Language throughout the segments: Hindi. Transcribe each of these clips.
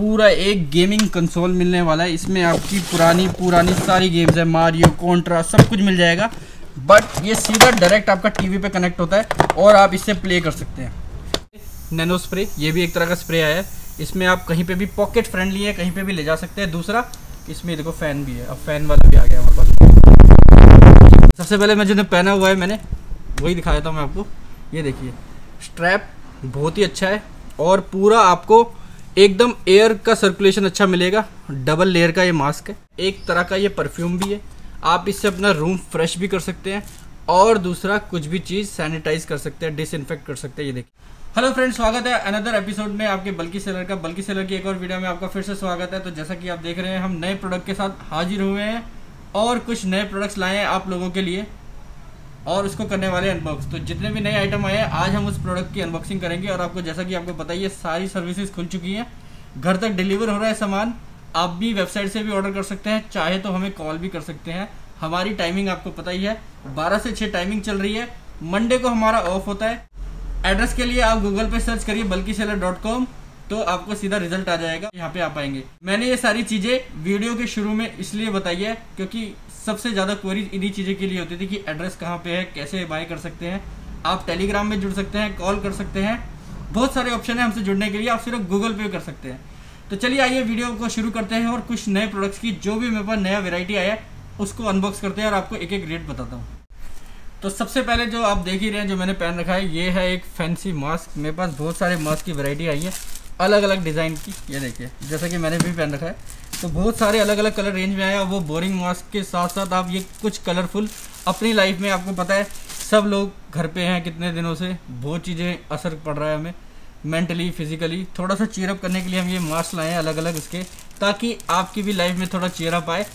पूरा एक गेमिंग कंसोल मिलने वाला है। इसमें आपकी पुरानी सारी गेम्स है, मारियो, कॉन्ट्रा, सब कुछ मिल जाएगा। बट ये सीधा डायरेक्ट आपका टीवी पे कनेक्ट होता है और आप इससे प्ले कर सकते हैं। नैनो स्प्रे, ये भी एक तरह का स्प्रे आया है। इसमें आप कहीं पे भी पॉकेट फ्रेंडली है, कहीं पे भी ले जा सकते हैं। दूसरा इसमें देखो फ़ैन भी है, अब फ़ैन वाला भी आ गया हमारे पास। सबसे पहले मैं जो पहना हुआ है मैंने वही दिखा देता हूँ मैं आपको। ये देखिए स्ट्रैप बहुत ही अच्छा है और पूरा आपको एकदम एयर का सर्कुलेशन अच्छा मिलेगा। डबल लेयर का ये मास्क है, एक तरह का ये परफ्यूम भी है। आप इससे अपना रूम फ्रेश भी कर सकते हैं और दूसरा कुछ भी चीज़ सैनिटाइज कर सकते हैं, डिसइंफेक्ट कर सकते हैं। ये देखिए। हेलो फ्रेंड्स, स्वागत है अनदर एपिसोड में आपके बल्की सेलर का। बल्की सेलर की एक और वीडियो में आपका फिर से स्वागत है। तो जैसा कि आप देख रहे हैं हम नए प्रोडक्ट के साथ हाजिर हुए हैं और कुछ नए प्रोडक्ट्स लाए हैं आप लोगों के लिए और उसको करने वाले अनबॉक्स। तो जितने भी नए आइटम आए हैं आज हम उस प्रोडक्ट की अनबॉक्सिंग करेंगे। और आपको जैसा कि आपको पता ही है सारी सर्विसेज खुल चुकी हैं, घर तक डिलीवर हो रहा है सामान। आप भी वेबसाइट से भी ऑर्डर कर सकते हैं, चाहे तो हमें कॉल भी कर सकते हैं। हमारी टाइमिंग आपको पता ही है 12 से 6 टाइमिंग चल रही है। मंडे को हमारा ऑफ होता है। एड्रेस के लिए आप गूगल पे सर्च करिए bulkysellers.com, तो आपको सीधा रिजल्ट आ जाएगा, यहाँ पे आ पाएंगे। मैंने ये सारी चीज़ें वीडियो के शुरू में इसलिए बताई है क्योंकि सबसे ज़्यादा क्वेरी इन्हीं चीज़ें के लिए होती थी कि एड्रेस कहाँ पे है, कैसे बाय कर सकते हैं। आप टेलीग्राम में जुड़ सकते हैं, कॉल कर सकते हैं, बहुत सारे ऑप्शन है हमसे जुड़ने के लिए। आप सिर्फ गूगल पे कर सकते हैं। तो चलिए आइए वीडियो को शुरू करते हैं और कुछ नए प्रोडक्ट्स की जो भी मेरे पास नया वेरायटी आया उसको अनबॉक्स करते हैं और आपको एक एक रेट बताता हूँ। तो सबसे पहले जो आप देख ही रहे हैं जो मैंने पहन रखा है ये है एक फैंसी मास्क। मेरे पास बहुत सारे मास्क की वैरायटी आई है अलग अलग डिज़ाइन की। ये देखिए जैसा कि मैंने भी पहन रखा है। तो बहुत सारे अलग अलग कलर रेंज में आए और वो बोरिंग मास्क के साथ साथ आप ये कुछ कलरफुल अपनी लाइफ में, आपको पता है सब लोग घर पे हैं कितने दिनों से, बहुत चीज़ें असर पड़ रहा है हमें मेंटली फिजिकली। थोड़ा सा चीयरअप करने के लिए हम ये मास्क लाए हैं अलग अलग उसके, ताकि आपकी भी लाइफ में थोड़ा चीयरअप आए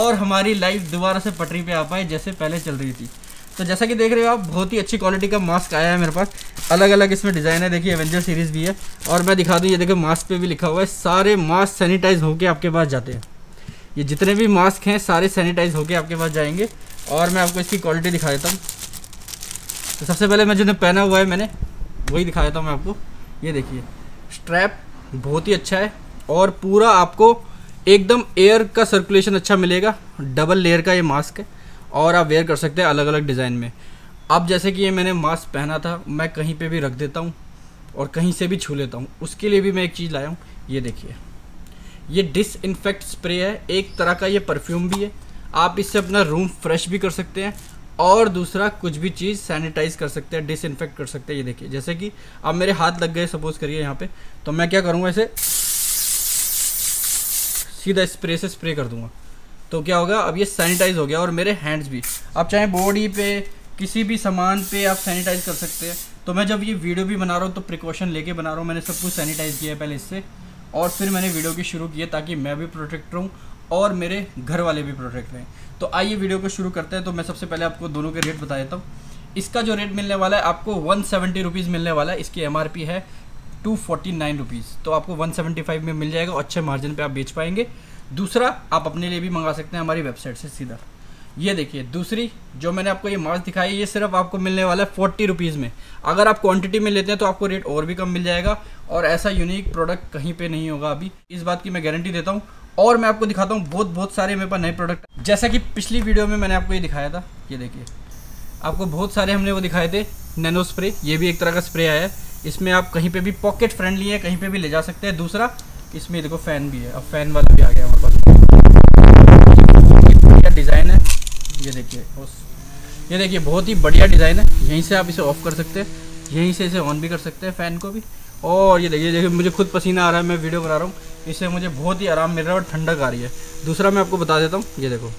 और हमारी लाइफ दोबारा से पटरी पे आ पाए जैसे पहले चल रही थी। तो जैसा कि देख रहे हो आप बहुत ही अच्छी क्वालिटी का मास्क आया है मेरे पास। अलग अलग इसमें डिज़ाइन है, देखिए एवेंजर सीरीज़ भी है। और मैं दिखा दूँ, ये देखिए मास्क पे भी लिखा हुआ है सारे मास्क सैनिटाइज होके आपके पास जाते हैं। ये जितने भी मास्क हैं सारे सैनिटाइज होके आपके पास जाएंगे। और मैं आपको इसकी क्वालिटी दिखा देता हूँ। तो सबसे पहले मैं जो पहना हुआ है मैंने वही दिखा देता हूँ मैं आपको। ये देखिए स्ट्रैप बहुत ही अच्छा है और पूरा आपको एकदम एयर का सर्कुलेशन अच्छा मिलेगा। डबल लेयर का ये मास्क है और आप वेयर कर सकते हैं अलग अलग डिज़ाइन में। अब जैसे कि ये मैंने मास्क पहना था, मैं कहीं पे भी रख देता हूँ और कहीं से भी छू लेता हूँ। उसके लिए भी मैं एक चीज़ लाया हूँ, ये देखिए ये डिसइंफेक्ट स्प्रे है, एक तरह का ये परफ्यूम भी है। आप इससे अपना रूम फ्रेश भी कर सकते हैं और दूसरा कुछ भी चीज़ सैनिटाइज कर सकते हैं, डिसइंफेक्ट कर सकते हैं। ये देखिए जैसे कि अब मेरे हाथ लग गए सपोज़ करिए यहाँ पर, तो मैं क्या करूँगा इसे सीधा स्प्रे से स्प्रे कर दूँगा। तो क्या होगा अब ये सैनिटाइज हो गया और मेरे हैंड्स भी। आप चाहे बॉडी पे किसी भी सामान पे आप सैनिटाइज कर सकते हैं। तो मैं जब ये वीडियो भी बना रहा हूँ तो प्रिकॉशन लेके बना रहा हूँ। मैंने सब कुछ सैनिटाइज किया है पहले इससे और फिर मैंने वीडियो की शुरू की है ताकि मैं भी प्रोटेक्ट रहूँ और मेरे घर वाले भी प्रोटेक्ट रहें। तो आइए वीडियो को शुरू करते हैं। तो मैं सबसे पहले आपको दोनों के रेट बता देता हूँ। इसका जो रेट मिलने वाला है आपको 170 रुपीज़ मिलने वाला है। इसकी MRP है 249 रुपीज़, तो आपको 175 में मिल जाएगा। अच्छे मार्जिन पे आप बेच पाएंगे। दूसरा आप अपने लिए भी मंगा सकते हैं हमारी वेबसाइट से सीधा। ये देखिए दूसरी जो मैंने आपको ये मास्क दिखाई ये सिर्फ आपको मिलने वाला है 40 रुपीज़ में। अगर आप क्वांटिटी में लेते हैं तो आपको रेट और भी कम मिल जाएगा और ऐसा यूनिक प्रोडक्ट कहीं पे नहीं होगा अभी, इस बात की मैं गारंटी देता हूँ। और मैं आपको दिखाता हूँ बहुत सारे मेरे पास नए प्रोडक्ट, जैसा कि पिछली वीडियो में मैंने आपको ये दिखाया था। ये देखिए आपको बहुत सारे हमने वो दिखाए थे। नैनो स्प्रे, ये भी एक तरह का स्प्रे आया है। इसमें आप कहीं पे भी पॉकेट फ्रेंडली है, कहीं पे भी ले जा सकते हैं। दूसरा इसमें देखो फ़ैन भी है, अब फ़ैन वाला भी आ गया हमारे पास। क्या डिज़ाइन है ये देखिए, ये देखिए बहुत ही बढ़िया डिज़ाइन है। यहीं से आप इसे ऑफ कर सकते हैं, यहीं से इसे ऑन भी कर सकते हैं फ़ैन को भी। और ये देखिए मुझे खुद पसीना आ रहा है, मैं वीडियो बना रहा हूँ, इससे मुझे बहुत ही आराम मिल रहा है और ठंडक आ रही है। दूसरा मैं आपको बता देता हूँ, ये देखो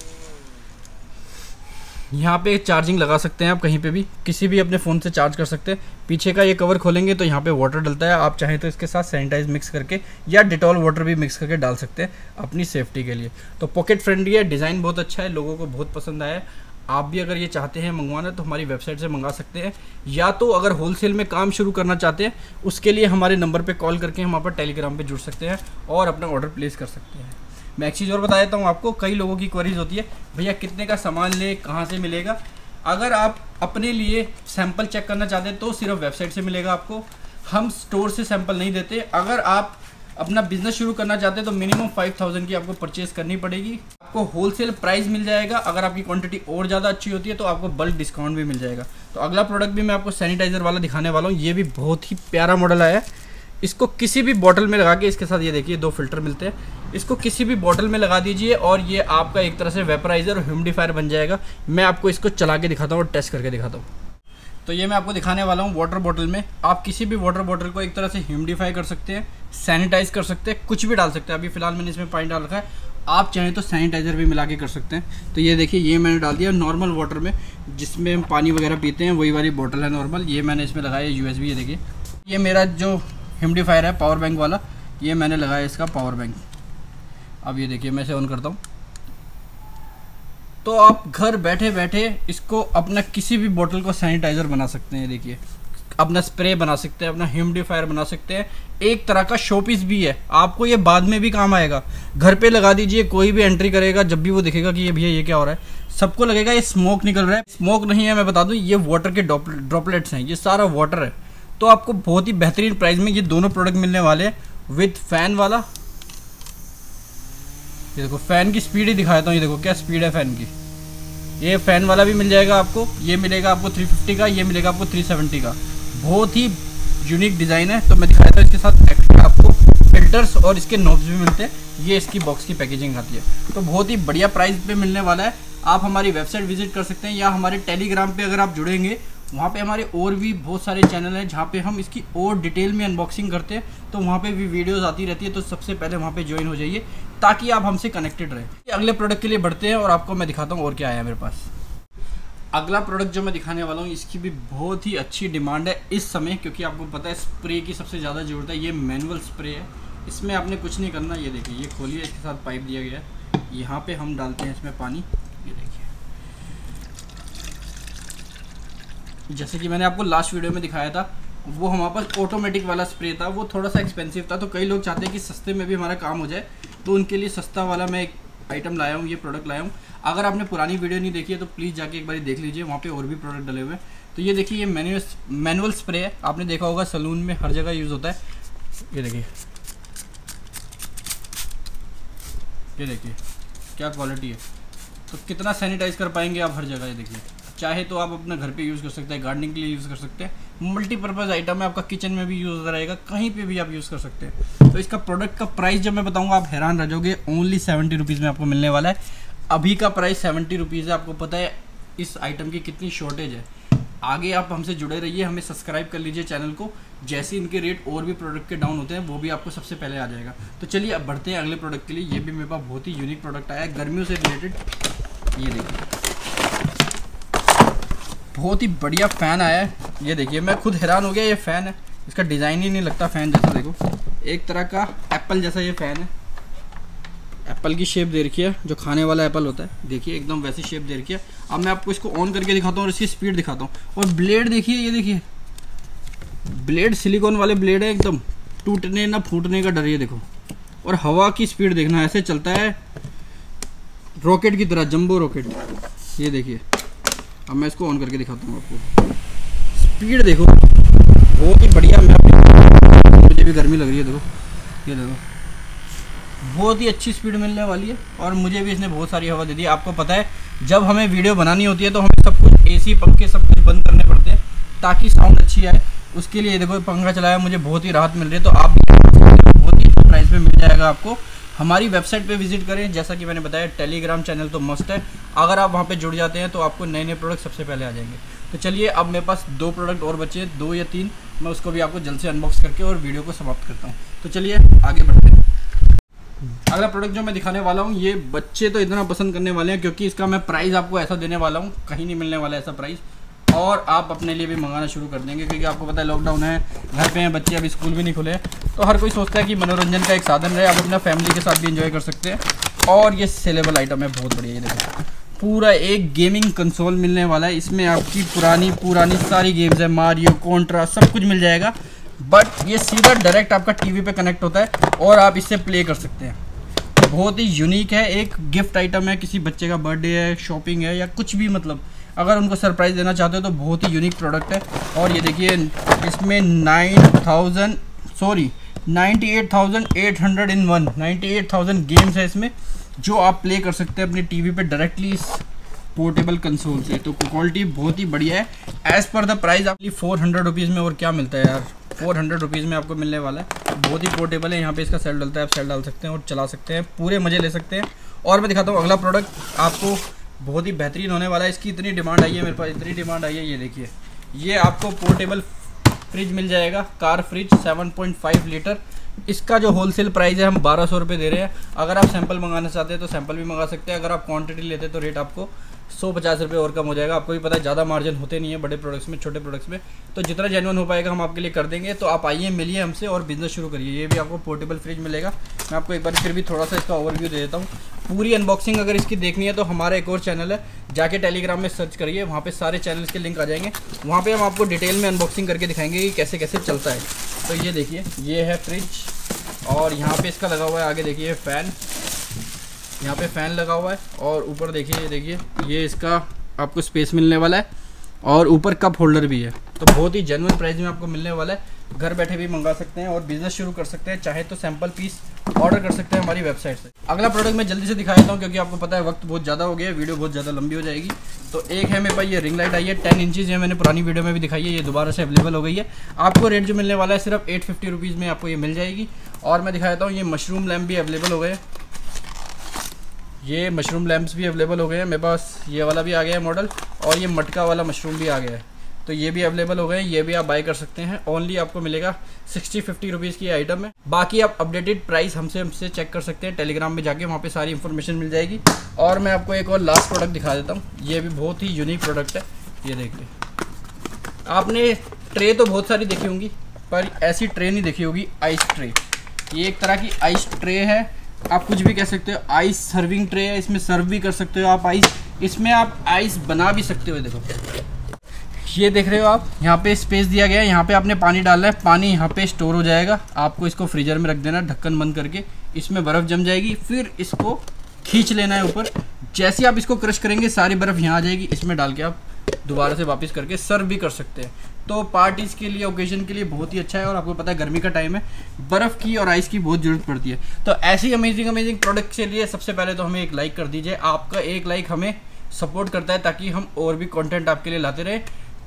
यहाँ पे चार्जिंग लगा सकते हैं आप कहीं पे भी, किसी भी अपने फ़ोन से चार्ज कर सकते हैं। पीछे का ये कवर खोलेंगे तो यहाँ पे वाटर डलता है। आप चाहें तो इसके साथ सैनिटाइज मिक्स करके या डिटॉल वाटर भी मिक्स करके डाल सकते हैं अपनी सेफ्टी के लिए। तो पॉकेट फ्रेंडली है, डिज़ाइन बहुत अच्छा है, लोगों को बहुत पसंद आया। आप भी अगर ये चाहते हैं मंगवाना तो हमारी वेबसाइट से मंगा सकते हैं, या तो अगर होलसेल में काम शुरू करना चाहते हैं उसके लिए हमारे नंबर पर कॉल करके हम पर टेलीग्राम पर जुड़ सकते हैं और अपना ऑर्डर प्लेस कर सकते हैं। मैं एक चीज़ और बता देता हूँ आपको, कई लोगों की क्वेरीज होती है भैया कितने का सामान लें, कहाँ से मिलेगा। अगर आप अपने लिए सैंपल चेक करना चाहते हैं तो सिर्फ वेबसाइट से मिलेगा आपको, हम स्टोर से सैंपल नहीं देते। अगर आप अपना बिजनेस शुरू करना चाहते हैं तो मिनिमम 5000 की आपको परचेस करनी पड़ेगी। आपको होलसेल प्राइस मिल जाएगा, अगर आपकी क्वांटिटी और ज़्यादा अच्छी होती है तो आपको बल्क डिस्काउंट भी मिल जाएगा। तो अगला प्रोडक्ट भी मैं आपको सैनिटाइज़र वाला दिखाने वाला हूँ। ये भी बहुत ही प्यारा मॉडल आया है। इसको किसी भी बॉटल में लगा के, इसके साथ ये देखिए दो फिल्टर मिलते हैं, इसको किसी भी बॉटल में लगा दीजिए और ये आपका एक तरह से वेपराइज़र और ह्यूमिडिफायर बन जाएगा। मैं आपको इसको चला के दिखाता हूँ और टेस्ट करके दिखाता हूँ। तो ये मैं आपको दिखाने वाला हूँ वाटर बॉटल में। आप किसी भी वाटर बॉटल को एक तरह से ह्यूमिडिफाई कर सकते हैं, सैनिटाइज़ कर सकते हैं, कुछ भी डाल सकते हैं। अभी फ़िलहाल मैंने इसमें पानी डाल रखा है, आप चाहें तो सैनिटाइज़र भी मिला के कर सकते हैं। तो ये देखिए, ये मैंने डाल दिया नॉर्मल वाटर में, जिसमें हम पानी वगैरह पीते हैं, वही वाली बॉटल है नॉर्मल। ये मैंने इसमें लगाया USB। ये देखिए, ये मेरा जो ह्यूमिडिफायर है पावर बैंक वाला, ये मैंने लगाया इसका पावर बैंक। अब ये देखिए, मैं इसे ऑन करता हूँ तो आप घर बैठे बैठे इसको अपना किसी भी बोतल को सैनिटाइज़र बना सकते हैं। देखिए, अपना स्प्रे बना सकते हैं, अपना ह्यूमिडिफायर बना सकते हैं, एक तरह का शोपीस भी है। आपको ये बाद में भी काम आएगा। घर पे लगा दीजिए, कोई भी एंट्री करेगा जब भी वो देखेगा कि ये भैया ये क्या हो रहा है, सबको लगेगा ये स्मोक निकल रहा है। स्मोक नहीं है, मैं बता दूँ, ये वाटर के ड्रॉपलेट्स हैं, ये सारा वाटर है। तो आपको बहुत ही बेहतरीन प्राइस में ये दोनों प्रोडक्ट मिलने वाले हैं। विथ फ़ैन वाला, ये देखो, फ़ैन की स्पीड ही दिखाता हूँ। ये देखो क्या स्पीड है फ़ैन की। ये फ़ैन वाला भी मिल जाएगा आपको, ये मिलेगा आपको 350 का, ये मिलेगा आपको 370 का। बहुत ही यूनिक डिज़ाइन है। तो मैं दिखाता हूँ, इसके साथ एक्स्ट्रा आपको फिल्टर्स और इसके नॉब्स भी मिलते हैं। ये इसकी बॉक्स की पैकेजिंग आती है। तो बहुत ही बढ़िया प्राइस पे मिलने वाला है। आप हमारी वेबसाइट विजिट कर सकते हैं या हमारे टेलीग्राम पर अगर आप जुड़ेंगे, वहाँ पे हमारे और भी बहुत सारे चैनल हैं जहाँ पे हम इसकी और डिटेल में अनबॉक्सिंग करते हैं। तो वहाँ पे भी वीडियोस आती रहती है, तो सबसे पहले वहाँ पे ज्वाइन हो जाइए ताकि आप हमसे कनेक्टेड रहें। अगले प्रोडक्ट के लिए बढ़ते हैं और आपको मैं दिखाता हूँ और क्या आया मेरे पास। अगला प्रोडक्ट जो मैं दिखाने वाला हूँ, इसकी भी बहुत ही अच्छी डिमांड है इस समय, क्योंकि आपको पता है स्प्रे की सबसे ज़्यादा ज़रूरत है। ये मैनुअल स्प्रे है, इसमें आपने कुछ नहीं करना। ये देखिए, ये खोलिए, इसके साथ पाइप दिया गया है, यहाँ पर हम डालते हैं इसमें पानी। ये देखिए, जैसे कि मैंने आपको लास्ट वीडियो में दिखाया था, वो हमारे पास ऑटोमेटिक वाला स्प्रे था, वो थोड़ा सा एक्सपेंसिव था। तो कई लोग चाहते हैं कि सस्ते में भी हमारा काम हो जाए, तो उनके लिए सस्ता वाला मैं एक आइटम लाया हूँ, ये प्रोडक्ट लाया हूँ। अगर आपने पुरानी वीडियो नहीं देखी है तो प्लीज़ जाके एक बार देख लीजिए, वहाँ पे और भी प्रोडक्ट डले हुए हैं। तो ये देखिए, ये मैनुअल स्प्रे है, आपने देखा होगा सैलून में हर जगह यूज़ होता है। ये देखिए, ये देखिए क्या क्वालिटी है। तो कितना सैनिटाइज़ कर पाएंगे आप हर जगह। ये देखिए, चाहे तो आप अपना घर पे यूज़ कर सकते हैं, गार्डनिंग के लिए यूज़ कर सकते हैं, मल्टीपर्पज़ आइटम है, आपका किचन में भी यूज़ रहेगा, कहीं पे भी आप यूज़ कर सकते हैं। तो इसका प्रोडक्ट का प्राइस जब मैं बताऊंगा आप हैरान रह जाओगे। ओनली 70 रुपीज़ में आपको मिलने वाला है। अभी का प्राइस 70 रुपीज़ है। आपको पता है इस आइटम की कितनी शॉर्टेज है। आगे आप हमसे जुड़े रहिए, हमें सब्सक्राइब कर लीजिए चैनल को। जैसे इनके रेट और भी प्रोडक्ट के डाउन होते हैं, वो भी आपको सबसे पहले आ जाएगा। तो चलिए अब बढ़ते हैं अगले प्रोडक्ट के लिए। ये भी मेरे पास बहुत ही यूनिक प्रोडक्ट आया है, गर्मियों से रिलेटेड। ये देखिए, बहुत ही बढ़िया फ़ैन आया है। ये देखिए, मैं खुद हैरान हो गया, ये फ़ैन है, इसका डिज़ाइन ही नहीं लगता फ़ैन जैसा। देखो, एक तरह का एप्पल जैसा ये फ़ैन है, एप्पल की शेप दे रखी है, जो खाने वाला एप्पल होता है। देखिए, एकदम वैसी शेप दे रखी है। अब मैं आपको इसको ऑन करके दिखाता हूँ और इसकी स्पीड दिखाता हूँ। और ब्लेड देखिए, ये देखिए ब्लेड सिलिकॉन वाले ब्लेड है, एकदम टूटने ना फूटने का डर। ये देखो, और हवा की स्पीड देखना, ऐसे चलता है रॉकेट की तरह, जम्बो रॉकेट। ये देखिए, अब मैं इसको ऑन करके दिखाता हूँ आपको, स्पीड देखो बहुत ही बढ़िया। मुझे भी गर्मी लग रही है, देखो ये देखो, बहुत ही अच्छी स्पीड मिलने वाली है। और मुझे भी इसने बहुत सारी हवा दे दी। आपको पता है जब हमें वीडियो बनानी होती है तो हमें सब कुछ AC पंखे सब कुछ बंद करने पड़ते हैं ताकि साउंड अच्छी आए। उसके लिए देखो, पंखा चलाया, मुझे बहुत ही राहत मिल रही है। तो आप बहुत ही अच्छे प्राइस में मिल जाएगा आपको। हमारी वेबसाइट पे विजिट करें, जैसा कि मैंने बताया टेलीग्राम चैनल तो मस्त है। अगर आप वहाँ पे जुड़ जाते हैं तो आपको नए नए प्रोडक्ट सबसे पहले आ जाएंगे। तो चलिए, अब मेरे पास दो प्रोडक्ट और बचे हैं, 2 या 3, मैं उसको भी आपको जल्द से अनबॉक्स करके और वीडियो को समाप्त करता हूँ। तो चलिए आगे बढ़ते हैं। अगला प्रोडक्ट जो मैं दिखाने वाला हूँ, ये बच्चे तो इतना पसंद करने वाले हैं, क्योंकि इसका मैं प्राइस आपको ऐसा देने वाला हूँ, कहीं नहीं मिलने वाला ऐसा प्राइस। और आप अपने लिए भी मंगाना शुरू कर देंगे, क्योंकि आपको पता है लॉकडाउन है, घर पे हैं बच्चे, अभी स्कूल भी नहीं खुले। तो हर कोई सोचता है कि मनोरंजन का एक साधन रहे, आप अपना फैमिली के साथ भी एंजॉय कर सकते हैं। और ये सेलेबल आइटम है, बहुत बढ़िया। ये देखो, पूरा एक गेमिंग कंसोल मिलने वाला है। इसमें आपकी पुरानी सारी गेम्स है, मारियो, कॉन्ट्रा, सब कुछ मिल जाएगा। बट ये सीधा डायरेक्ट आपका TV पे कनेक्ट होता है और आप इससे प्ले कर सकते हैं। बहुत ही यूनिक है, एक गिफ्ट आइटम है। किसी बच्चे का बर्थडे है, शॉपिंग है, या कुछ भी, मतलब अगर उनको सरप्राइज़ देना चाहते हो तो बहुत ही यूनिक प्रोडक्ट है। और ये देखिए, इसमें 9,000 सॉरी 98,800 इन वन 98,000 गेम्स है इसमें जो आप प्ले कर सकते हैं अपने टीवी पे डायरेक्टली इस पोर्टेबल कंसोल से। तो क्वालिटी बहुत ही बढ़िया है। एज़ पर द प्राइस आपकी 400 रुपीज़ में और क्या मिलता है यार, 400 रुपीज़ में आपको मिलने वाला है। बहुत ही पोर्टेबल है, यहाँ पे इसका सेल डलता है, आप सेल डाल सकते हैं और चला सकते हैं, पूरे मज़े ले सकते हैं। और मैं दिखाता हूँ अगला प्रोडक्ट आपको, बहुत ही बेहतरीन होने वाला है। इसकी इतनी डिमांड आई है मेरे पास, इतनी डिमांड आई है, ये देखिए। ये आपको पोर्टेबल फ्रिज मिल जाएगा, कार फ्रिज 7.5 लीटर। इसका जो होलसेल प्राइस है हम 1200 रुपये दे रहे हैं। अगर आप सैंपल मंगाना चाहते हैं तो सैंपल भी मंगा सकते हैं। अगर आप क्वांटिटी लेते हैं तो रेट आपको 150 रुपये और कम हो जाएगा। आपको भी पता है ज़्यादा मार्जिन होते नहीं है बड़े प्रोडक्ट्स में, छोटे प्रोडक्ट्स में। तो जितना जेन्युइन हो पाएगा हम आपके लिए कर देंगे। तो आप आइए, मिलिए हमसे और बिज़नेस शुरू करिए। ये भी आपको पोर्टेबल फ्रिज मिलेगा। मैं आपको एक बार फिर भी थोड़ा सा इसका ओवरव्यू दे देता हूँ। पूरी अनबॉक्सिंग अगर इसकी देखनी है तो हमारा एक और चैनल है, जाके टेलीग्राम में सर्च करिए, वहाँ पे सारे चैनल्स के लिंक आ जाएंगे। वहाँ पे हम आपको डिटेल में अनबॉक्सिंग करके दिखाएंगे कि कैसे कैसे चलता है। तो ये देखिए, ये है फ्रिज और यहाँ पे इसका लगा हुआ है, आगे देखिए फ़ैन, यहाँ पे फ़ैन लगा हुआ है। और ऊपर देखिए, ये देखिए, ये इसका आपको स्पेस मिलने वाला है और ऊपर कप होल्डर भी है। तो बहुत ही जेन्युइन प्राइस में आपको मिलने वाला है। घर बैठे भी मंगा सकते हैं और बिज़नेस शुरू कर सकते हैं। चाहे तो सैंपल पीस ऑर्डर कर सकते हैं हमारी वेबसाइट से। अगला प्रोडक्ट मैं जल्दी से दिखा देता हूँ क्योंकि आपको पता है वक्त बहुत ज़्यादा हो गया है, वीडियो बहुत ज़्यादा लंबी हो जाएगी। तो एक है मेरे पास ये रिंग लाइट आई है 10 इंचज़, ये मैंने पुरानी वीडियो में भी दिखाई है, ये दोबारा से अवेलेबल हो गई है। आपको रेट जो मिलने वाला है सिर्फ 850 रुपीज़ में आपको ये मिल जाएगी। और मैं दिखा देता हूँ, ये मशरूम लैम्प भी अवेलेबल हो गए, ये मशरूम लैम्प्स भी अवेलेबल हो गए हैं मेरे पास। ये वाला भी आ गया है मॉडल और ये मटका वाला मशरूम भी आ गया है। तो ये भी अवेलेबल हो गए हैं, ये भी आप बाय कर सकते हैं। ओनली आपको मिलेगा 60-50 रुपीज़ की आइटम है। बाकी आप अपडेटेड प्राइस हमसे चेक कर सकते हैं टेलीग्राम में जाके, वहाँ पे सारी इन्फॉर्मेशन मिल जाएगी। और मैं आपको एक और लास्ट प्रोडक्ट दिखा देता हूँ, ये भी बहुत ही यूनिक प्रोडक्ट है। ये देखिए, आपने ट्रे तो बहुत सारी देखी होंगी पर ऐसी ट्रे नहीं देखी होगी, आइस ट्रे। ये एक तरह की आइस ट्रे है, आप कुछ भी कह सकते हो, आइस सर्विंग ट्रे है। इसमें सर्व भी कर सकते हो आप आइस, इसमें आप आइस बना भी सकते हो। देखो, ये देख रहे हो आप, यहाँ पे स्पेस दिया गया है, यहाँ पे आपने पानी डालना है, पानी यहाँ पे स्टोर हो जाएगा। आपको इसको फ्रीजर में रख देना, ढक्कन बंद करके, इसमें बर्फ़ जम जाएगी, फिर इसको खींच लेना है ऊपर। जैसे आप इसको क्रश करेंगे सारी बर्फ़ यहाँ आ जाएगी, इसमें डाल के आप दोबारा से वापस करके सर्व भी कर सकते हैं। तो पार्टीज़ के लिए, ओकेजन के लिए बहुत ही अच्छा है। और आपको पता है गर्मी का टाइम है, बर्फ़ की और आइस की बहुत ज़रूरत पड़ती है। तो ऐसी अमेजिंग अमेजिंग प्रोडक्ट के लिए सबसे पहले तो हमें एक लाइक कर दीजिए। आपका एक लाइक हमें सपोर्ट करता है ताकि हम और भी कंटेंट आपके लिए लाते रहें।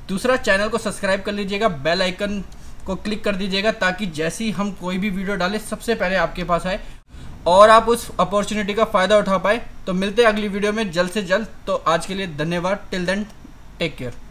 दूसरा, चैनल को सब्सक्राइब कर लीजिएगा, बेल आइकन को क्लिक कर दीजिएगा ताकि जैसी हम कोई भी वीडियो डालें सबसे पहले आपके पास आए और आप उस अपॉर्चुनिटी का फ़ायदा उठा पाए। तो मिलते हैं अगली वीडियो में जल्द से जल्द। तो आज के लिए धन्यवाद, टिल देन टेक केयर।